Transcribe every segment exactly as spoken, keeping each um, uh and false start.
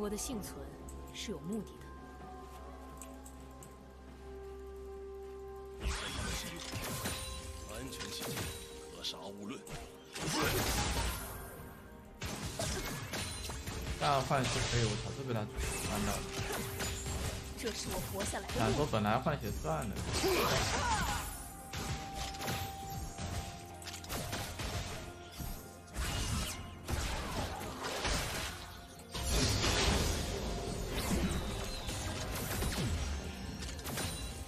我的幸存是有目的的。 大换血可以，我早就被他按到了。这是我活下来的。我本来换血算了。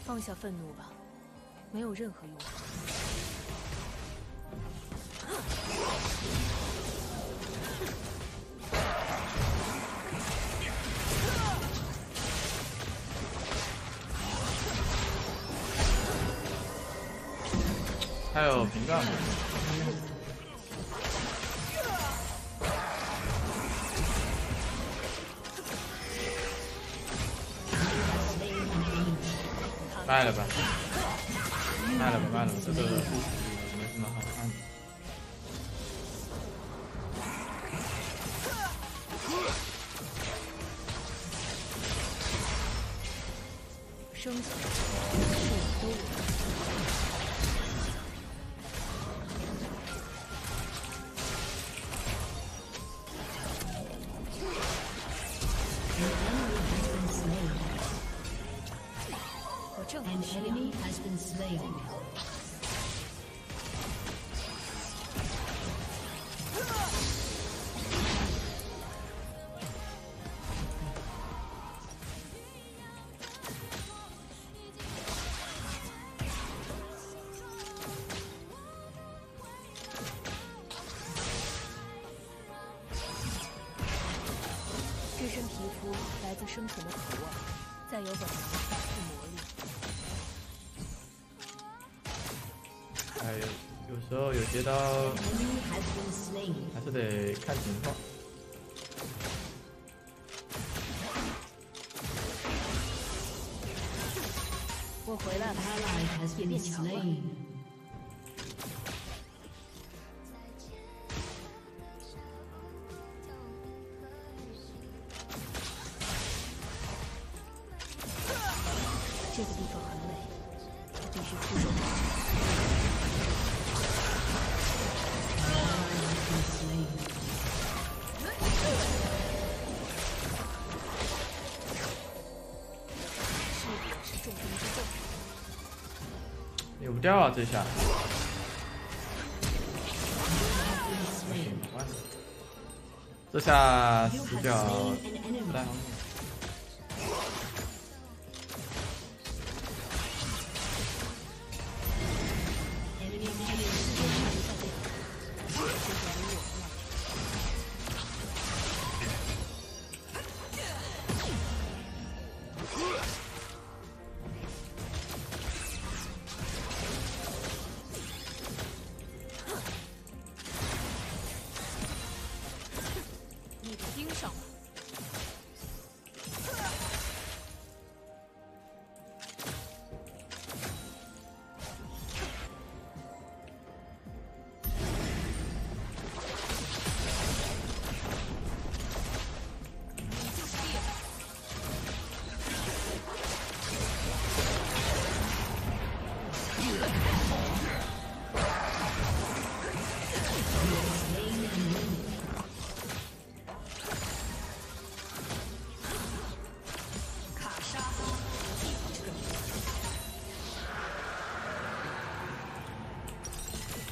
放下愤怒吧，没有任何用处。 还有屏障。卖了吧，卖了吧，卖了吧，这个没什么好看的。生存是我的武器。 这身皮肤来自生存的渴望，再有本能是魔力。哎，有有时候有些刀还是得看情况。 我回来了，也变强了。这个地方很美，我必须出手。是重中之重。 扭不掉啊！这下不行，完了，这下死掉不太好。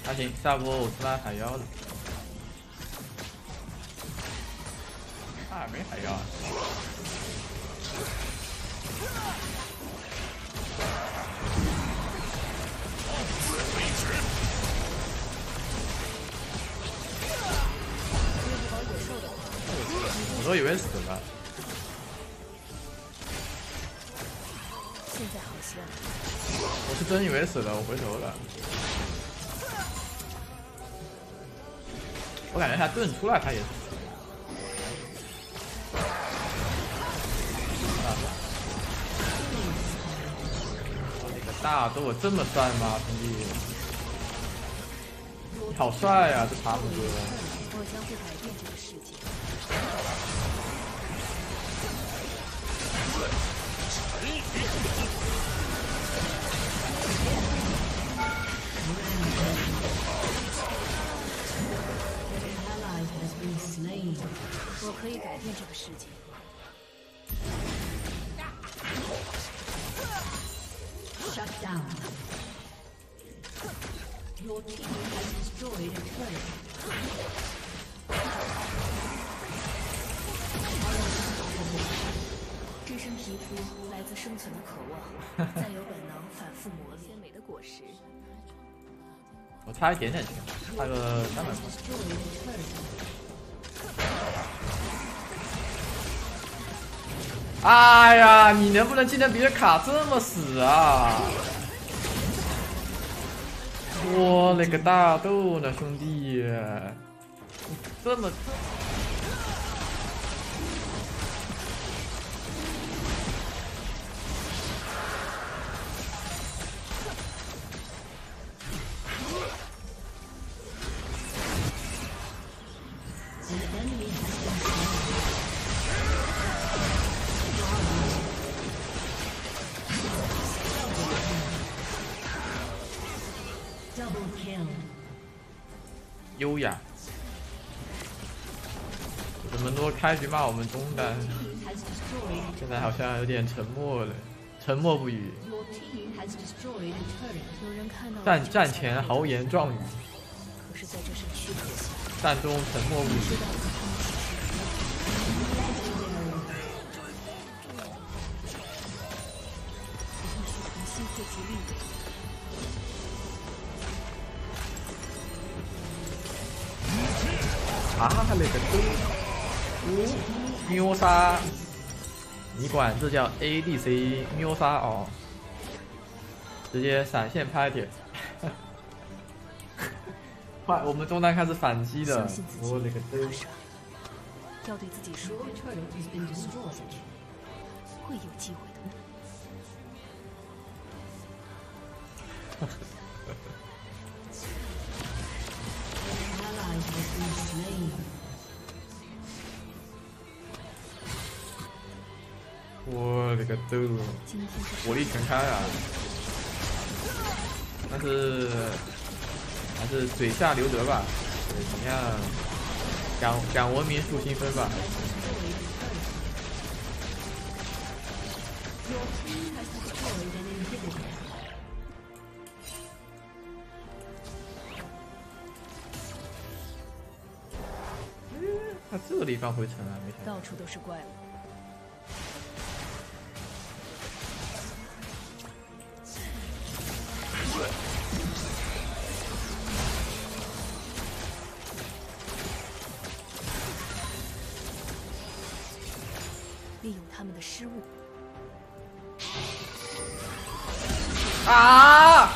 还行，下波我是拉海妖的，啊，没海妖啊。我都以为死了。现在好些了。我是真以为死了，我回头了。 我感觉他盾出来，他也是。我那个大都我这么帅吗，兄弟？你好帅呀、啊，这塔姆哥！我将会改变这个世界。我可以改变这个世界。 Shut down. Your team has destroyed a turret. 这身皮肤来自生存的渴望，再有本能反复磨练。鲜美的果实。我差一点点，差个三百块。哎呀，你能不能今天别卡这么死啊！我勒个大豆呢，兄弟！这么。 优雅，怎么多开局骂我们中单，现在好像有点沉默了，沉默不语。战战前豪言壮语，战中沉默不语。 啊勒个丢！秒杀！你管这叫 A D C 秒杀哦！直接闪现拍点！快，我们中单开始反击了！我勒个丢！要对自己说，会有机会的。我勒个豆！火力全开啊！但是还是嘴下留德吧，怎么样？讲讲文明树新分吧。他、啊、这个地方回城啊，没想到。到处都是怪物。 利用他们的失误。啊！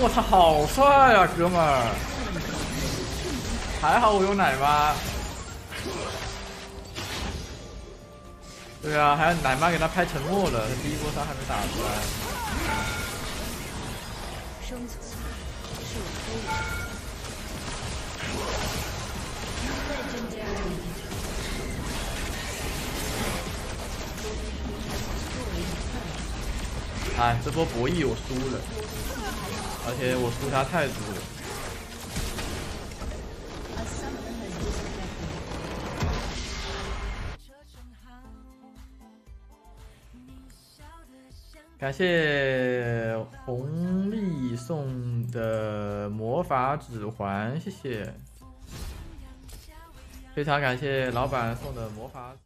我操，好帅呀、啊，哥们儿！还好我有奶妈。对啊，还有奶妈给他拍沉默了，第一波伤还没打出来。生存是我的。 哎，这波博弈我输了，而且我输他太多了。感谢红利送的魔法指环，谢谢。非常感谢老板送的魔法。